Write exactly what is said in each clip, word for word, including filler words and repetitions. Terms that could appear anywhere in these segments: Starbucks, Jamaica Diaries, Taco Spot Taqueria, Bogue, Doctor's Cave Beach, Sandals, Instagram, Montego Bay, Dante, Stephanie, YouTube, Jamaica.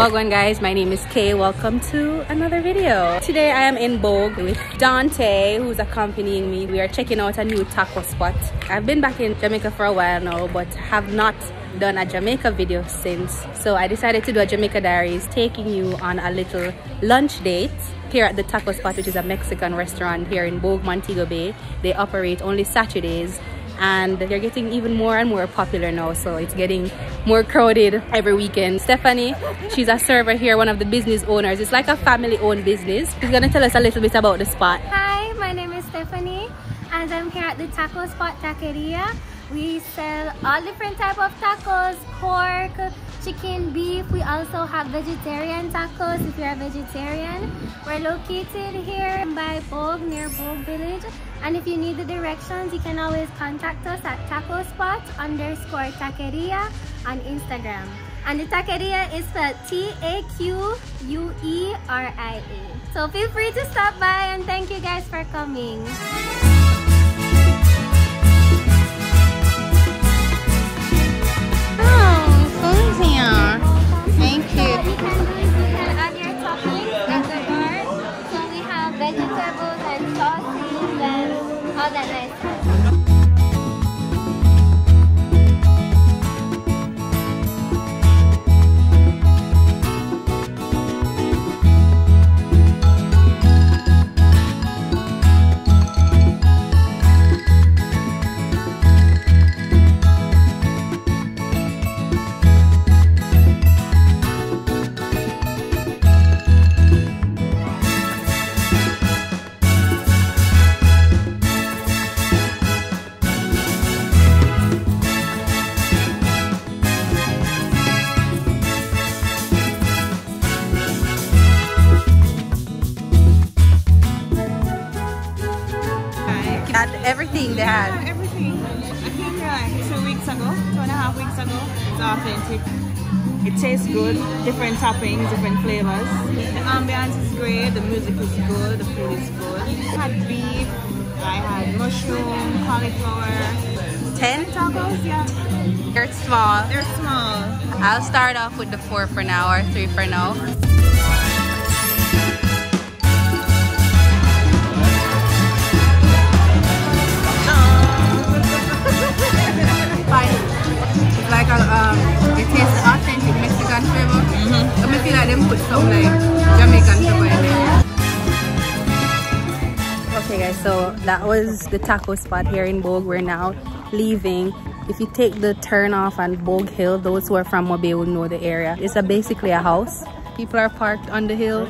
Well going guys, my name is Kay. Welcome to another video. Today I am in Bogue with Dante, who's accompanying me. We are checking out a new taco spot. I've been back in Jamaica for a while now, but have not done a Jamaica video since. So I decided to do a Jamaica Diaries, taking you on a little lunch date here at the Taco Spot, which is a Mexican restaurant here in Bogue, Montego Bay. They operate only Saturdays, and they're getting even more and more popular now, so it's getting more crowded every weekend. Stephanie, she's a server here, one of the business owners. It's like a family-owned business. She's gonna tell us a little bit about the spot. Hi, my name is Stephanie, and I'm here at the Taco Spot Taqueria. We sell all different type of tacos, pork, chicken, beef. We also have vegetarian tacos if you're a vegetarian. We're located here by Bogue, near Bogue Village. And if you need the directions, you can always contact us at Taco Spot underscore Taqueria on Instagram. And the Taqueria is spelled T A Q U E R I A. So feel free to stop by, and thank you guys for coming. Thank you. So you can do is you can add your toppings at the bar. So we have vegetables and sauces and all that nice everything they had. Yeah, everything. I came here like two weeks ago, two and a half weeks ago. It's authentic. It tastes good. Different toppings, different flavors. The ambiance is great. The music is good. The food is good. I had beef. I had mushroom, cauliflower. Ten tacos, yeah. They're small. They're small. I'll start off with the four for now, or three for now. Like a, um, it tastes the authentic Mexican flavor. Mm-hmm. I feel like they put some like Jamaican flavor in there. Okay guys, so that was the taco spot here in Bogue. We're now leaving. If you take the turn off on Bogue Hill, those who are from Mobe will know the area. It's a, basically a house. People are parked on the hill,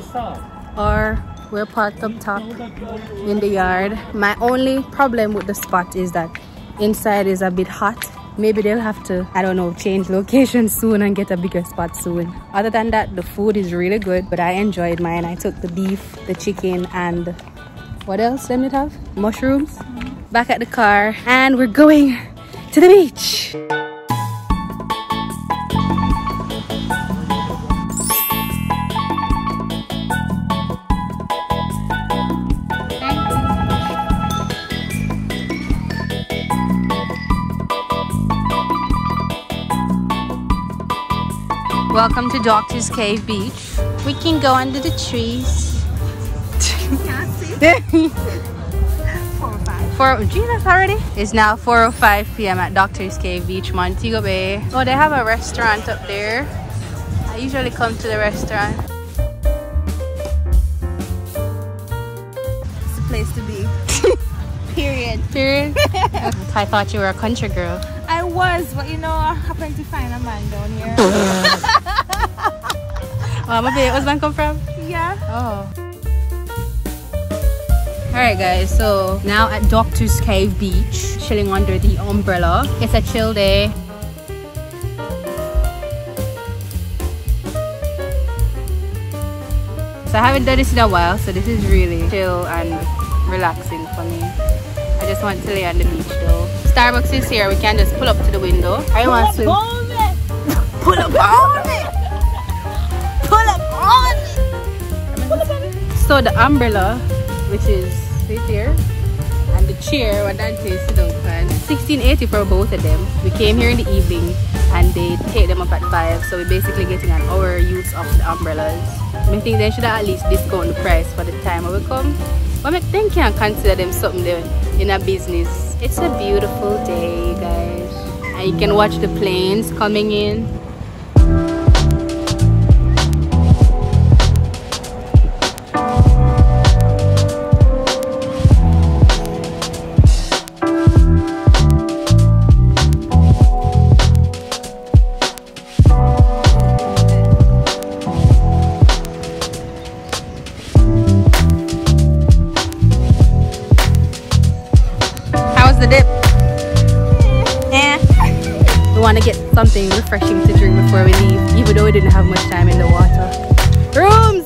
or we're parked up top in the yard. My only problem with the spot is that inside is a bit hot. Maybe they'll have to, I don't know, change location soon and get a bigger spot soon. Other than that, the food is really good, but I enjoyed mine. I took the beef, the chicken, and what else did it have? Mushrooms. Mm-hmm. Back at the car, and we're going to the beach. Welcome to Doctor's Cave Beach. We can go under the trees. four oh five. Four, Jesus already? It's now four oh five p m at Doctor's Cave Beach, Montego Bay. Oh, they have a restaurant up there. I usually come to the restaurant. It's the place to be. Period. Period? I thought you were a country girl. I was, but you know, I happened to find a man down here. Well, my baby, where's man come from? Yeah. Oh. Alright guys, so now at Doctor's Cave Beach, chilling under the umbrella. It's a chill day. So I haven't done this in a while, so this is really chill and relaxing for me. I just want to lay on the beach though. Starbucks is here, we can just pull up to the window. I pull want to on it. Pull up on it! Pull up on it! Pull up on it! So the umbrella, which is right here, and the chair where Dante sit down on. sixteen eighty for both of them. We came here in the evening and they take them up at five, so we're basically getting an hour use of the umbrellas. I think they should at least discount the price for the time we come. But I think you can consider them something there in a business. It's a beautiful day, guys. And you can watch the planes coming in. Something refreshing to drink before we leave, even though we didn't have much time in the water. Rooms!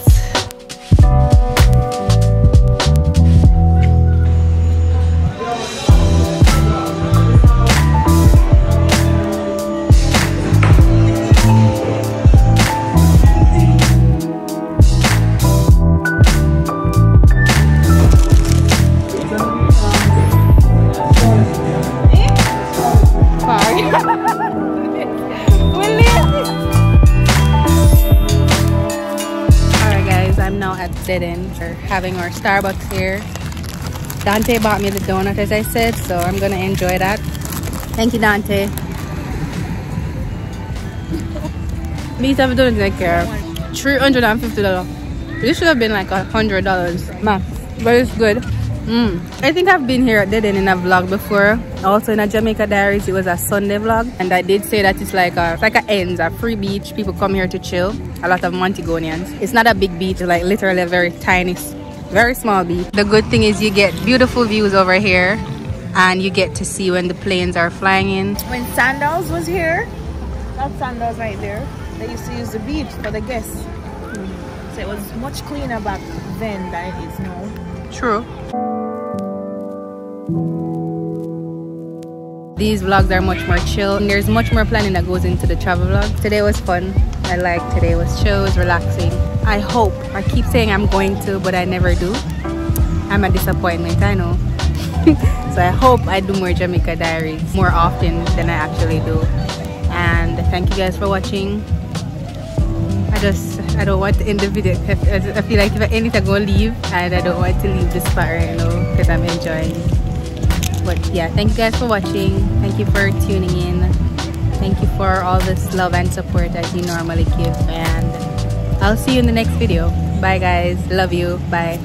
Having our Starbucks here. Dante bought me the donut, as I said, so I'm gonna enjoy that. Thank you, Dante. Me have a donut like here. three hundred fifty dollars. This should have been like a hundred dollars max, but it's good. Mm. I think I've been here at Deden in a vlog before. Also in a Jamaica Diaries, it was a Sunday vlog, and I did say that it's like a it's like a ends, a free beach. People come here to chill. A lot of Montegonians. It's not a big beach, like literally a very tiny, very small beach. The good thing is you get beautiful views over here, and you get to see when the planes are flying in. When Sandals was here, that's Sandals right there. They used to use the beach for the guests, mm. so it was much cleaner back then than it is now. True. These vlogs are much more chill, and there's much more planning that goes into the travel vlog. Today was fun. I like today was chill, it was relaxing. I hope. I keep saying I'm going to, but I never do. I'm a disappointment, I know. So I hope I do more Jamaica Diaries more often than I actually do. And thank you guys for watching. I just, I don't want to end the video. I feel like if I end it, I'm going to leave. And I don't want to leave this spot right now because I'm enjoying it. But yeah, thank you guys for watching. Thank you for tuning in. Thank you for all this love and support that you normally give. And I'll see you in the next video. Bye, guys. Love you. Bye.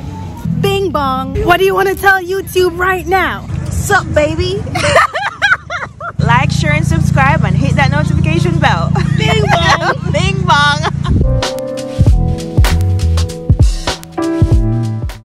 Bing bong. What do you want to tell YouTube right now? Sup, baby? Like, share, and subscribe, and hit that